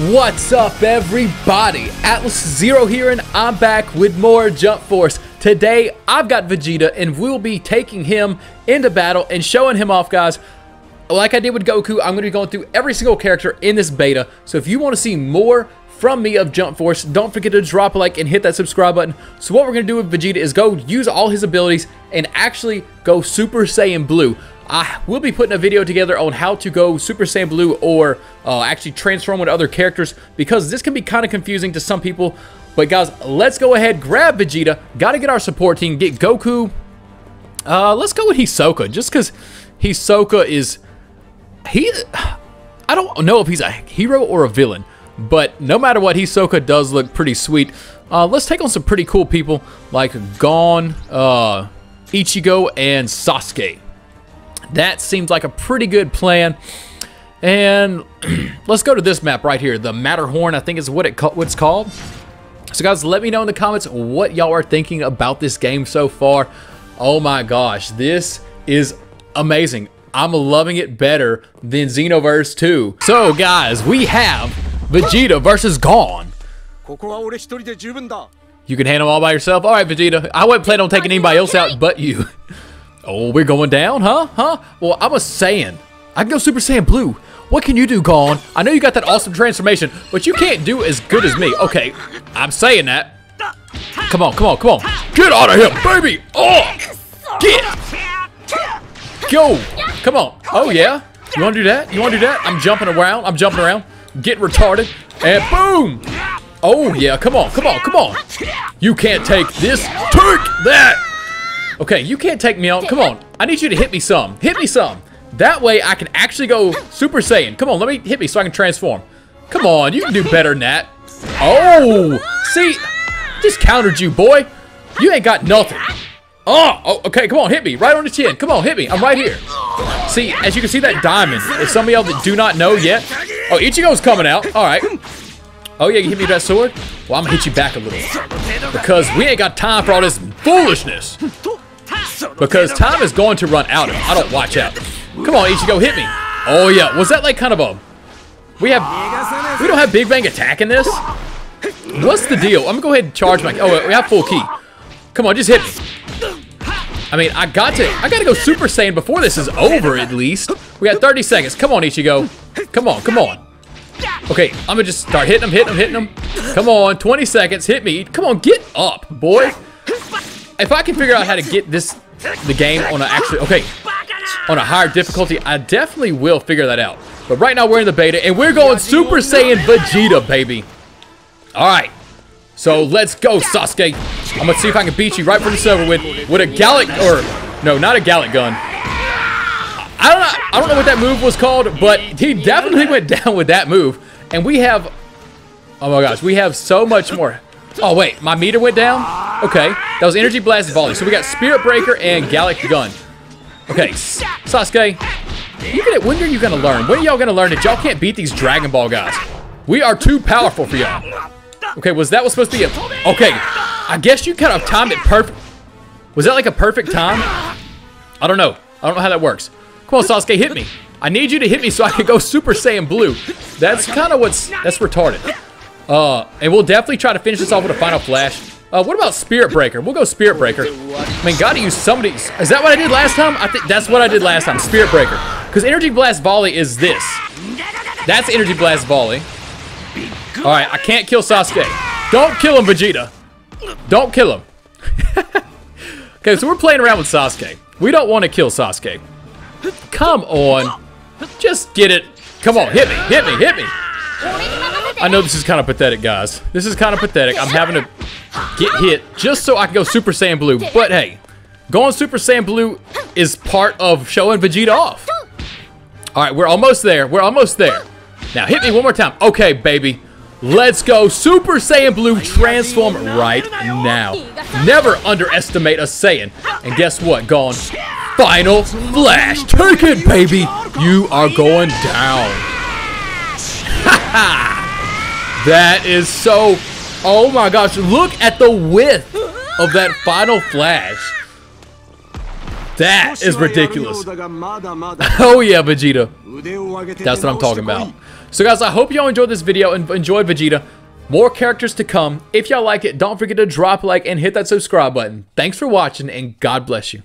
What's up, everybody? Atlas Zero here, and I'm back with more Jump Force. Today, I've got Vegeta, and we'll be taking him into battle and showing him off, guys. Like I did with Goku, I'm going to be going through every single character in this beta. So if you want to see more from me of Jump Force, don't forget to drop a like and hit that subscribe button. So what we're going to do with Vegeta is go use all his abilities and actually go Super Saiyan Blue. I will be putting a video together on how to go Super Saiyan Blue or actually transform with other characters, because this can be kind of confusing to some people. But guys, let's go ahead, grab Vegeta. Gotta get our support team, get Goku. Let's go with Hisoka, just because Hisoka is... I don't know if he's a hero or a villain, but no matter what, Hisoka does look pretty sweet. Let's take on some pretty cool people like Gon, Ichigo, and Sasuke. That seems like a pretty good plan. And let's go to this map right here, the Matterhorn, I think is what it's called. So guys, let me know in the comments what y'all are thinking about this game so far. Oh my gosh, this is amazing. I'm loving it better than Xenoverse 2. So guys, we have Vegeta versus Gon. You can handle them all by yourself. All right, Vegeta, I wasn't planning on taking anybody else out but you. Oh, we're going down, huh? Well, I'm a Saiyan. I can go Super Saiyan Blue. What can you do, Gon? I know you got that awesome transformation, but you can't do as good as me. Okay, I'm saying that. Come on, come on, come on. Get out of here, baby! Oh! Get! Go! Come on. Oh, yeah? You want to do that? You want to do that? I'm jumping around. I'm jumping around. Get retarded. And boom! Oh, yeah. Come on, come on, come on. You can't take this. Take that! Okay, you can't take me out. Come on. I need you to hit me some. Hit me some. That way I can actually go Super Saiyan. Come on, let me hit me so I can transform. Come on, you can do better than that. Oh, see? Just countered you, boy. You ain't got nothing. Oh, okay, come on, hit me. Right on the chin. Come on, hit me. I'm right here. See, as you can see that diamond. If some of y'all that do not know yet. Oh, Ichigo's coming out. All right. Oh, yeah, you hit me with that sword? Well, I'm going to hit you back a little. Because we ain't got time for all this foolishness. Because time is going to run out if I don't watch out. Come on, Ichigo, hit me. Oh, yeah. Was that like kind of a... We don't have Big Bang Attack in this? What's the deal? I'm going to go ahead and charge my... Oh, wait, we have full ki. Come on, just hit me. I mean, I got to go Super Saiyan before this is over, at least. We got 30 seconds. Come on, Ichigo. Come on, come on. Okay, I'm going to just start hitting him, hitting him, hitting him. Come on, 20 seconds. Hit me. Come on, get up, boy. If I can figure out how to get the game on a higher difficulty, I definitely will figure that out. But right now we're in the beta and we're going Super Saiyan Vegeta, baby. All right, so let's go, Sasuke. I'm gonna see if I can beat you right from the server with a Galick, or no, not a Galick gun. I don't know what that move was called, but he definitely went down with that move. And we have, oh my gosh, we have so much more. Oh wait, my meter went down. Okay, that was Energy Blast Volley. So we got Spirit Breaker and Galick Gun. Okay, Sasuke, when are you going to learn? When are y'all going to learn that y'all can't beat these Dragon Ball guys? We are too powerful for y'all. Okay, was supposed to be a... Okay, I guess you kind of timed it perfect. Was that like a perfect time? I don't know. I don't know how that works. Come on, Sasuke, hit me. I need you to hit me so I can go Super Saiyan Blue. That's kind of what's... That's retarded. And we'll definitely try to finish this off with a Final Flash. What about Spirit Breaker? We'll go Spirit Breaker. I mean, gotta use somebody's... Is that what I did last time? I think that's what I did last time, Spirit Breaker. Because Energy Blast Volley is this. That's Energy Blast Volley. All right, I can't kill Sasuke. Don't kill him, Vegeta. Don't kill him. Okay, so we're playing around with Sasuke. We don't want to kill Sasuke. Come on. Just get it. Come on, hit me, hit me, hit me. I know this is kind of pathetic, guys. This is kind of pathetic. I'm having to... get hit just so I can go Super Saiyan Blue. But hey, going Super Saiyan Blue is part of showing Vegeta off. All right, we're almost there. We're almost there. Now hit me one more time. Okay, baby. Let's go Super Saiyan Blue transform right now. Never underestimate a Saiyan. And guess what, Gon? Final Flash. Take it, baby. You are going down. That is so... Oh my gosh, look at the width of that Final Flash. That is ridiculous. Oh yeah, Vegeta. That's what I'm talking about. So guys, I hope y'all enjoyed this video and enjoyed Vegeta. More characters to come. If y'all like it, don't forget to drop a like and hit that subscribe button. Thanks for watching and God bless you.